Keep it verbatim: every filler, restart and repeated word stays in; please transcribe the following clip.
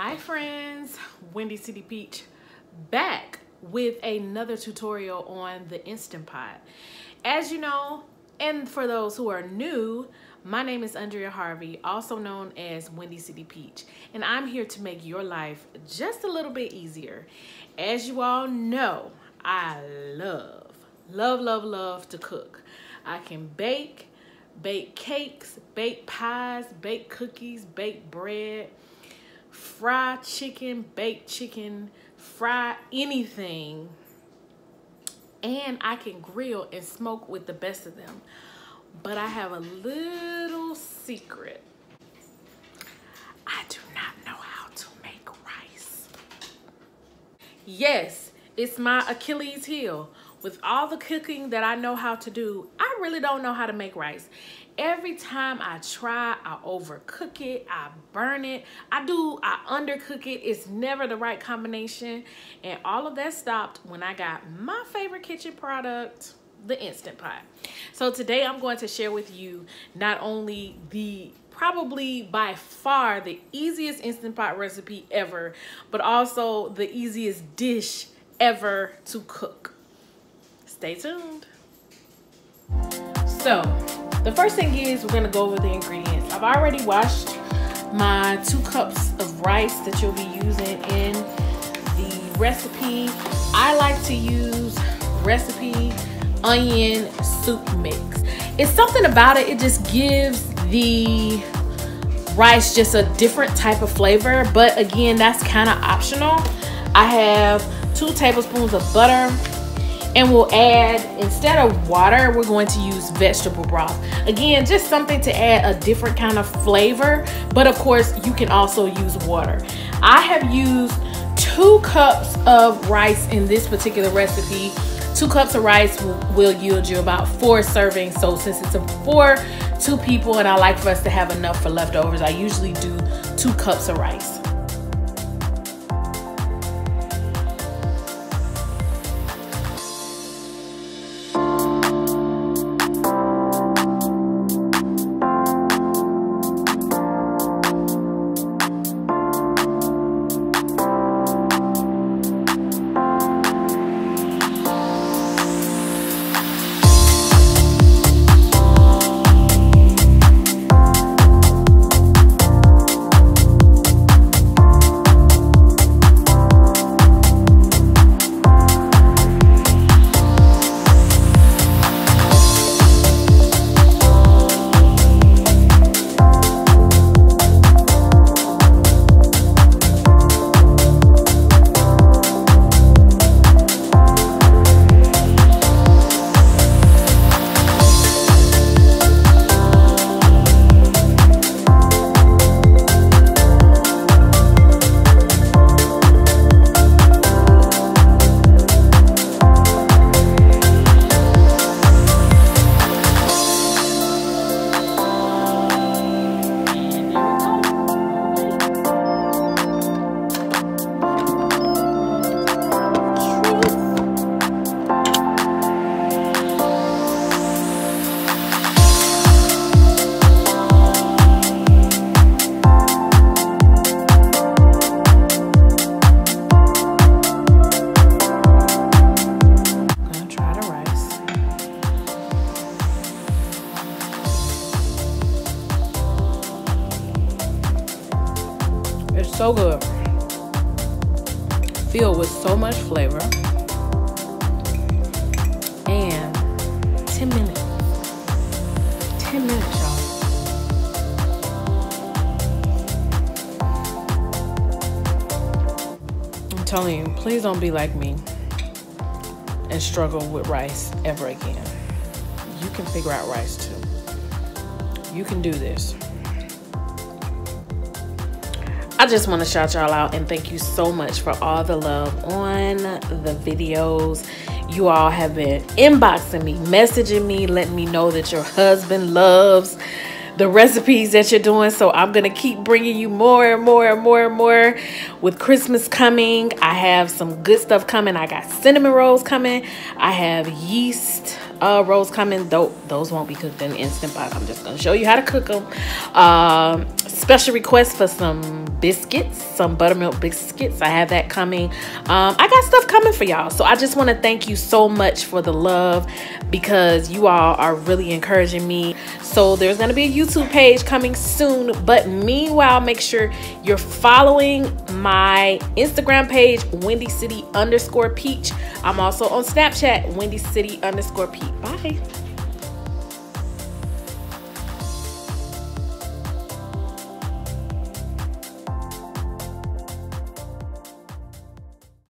Hi friends, Windy City Peach back with another tutorial on the Instant Pot. As you know, and for those who are new, my name is Andrea Harvey, also known as Windy City Peach, and I'm here to make your life just a little bit easier. As you all know, I love, love, love, love to cook. I can bake, bake cakes, bake pies, bake cookies, bake bread, fry chicken, bake chicken, fry anything, and I can grill and smoke with the best of them. But I have a little secret. I do not know how to make rice. Yes, it's my Achilles heel. With all the cooking that I know how to do, I really don't know how to make rice. Every time I try, I overcook it, I burn it, I do, I undercook it. It's never the right combination. And all of that stopped when I got my favorite kitchen product, the Instant Pot. So today I'm going to share with you not only the probably by far the easiest Instant Pot recipe ever, but also the easiest dish ever to cook. Stay tuned. So the first thing is we're gonna go over the ingredients. I've already washed my two cups of rice that you'll be using in the recipe. I like to use recipe onion soup mix. It's something about it, it just gives the rice just a different type of flavor, but again, that's kind of optional. I have two tablespoons of butter, and we'll add, instead of water, we're going to use vegetable broth. Again, just something to add a different kind of flavor, but of course you can also use water. I have used two cups of rice in this particular recipe. Two cups of rice will, will yield you about four servings. So since it's a four, two people, and I like for us to have enough for leftovers, I usually do two cups of rice. So good, filled with so much flavor, and ten minutes, ten minutes y'all. I'm telling you, please don't be like me and struggle with rice ever again. You can figure out rice too. You can do this. I just want to shout y'all out and thank you so much for all the love on the videos. You all have been inboxing me, messaging me, letting me know that your husband loves the recipes that you're doing. So I'm going to keep bringing you more and more and more and more. With Christmas coming, I have some good stuff coming. I got cinnamon rolls coming. I have yeast uh, rolls coming. Though those won't be cooked in Instant Pot. I'm just going to show you how to cook them. Um, special request for some biscuits, some buttermilk biscuits. I have that coming. Um, I got stuff coming for y'all. So I just want to thank you so much for the love, because you all are really encouraging me. So there's going to be a YouTube page coming soon. But meanwhile, make sure you're following my Instagram page, Windy City underscore Peach. I'm also on Snapchat, Windy City underscore Peach. Bye.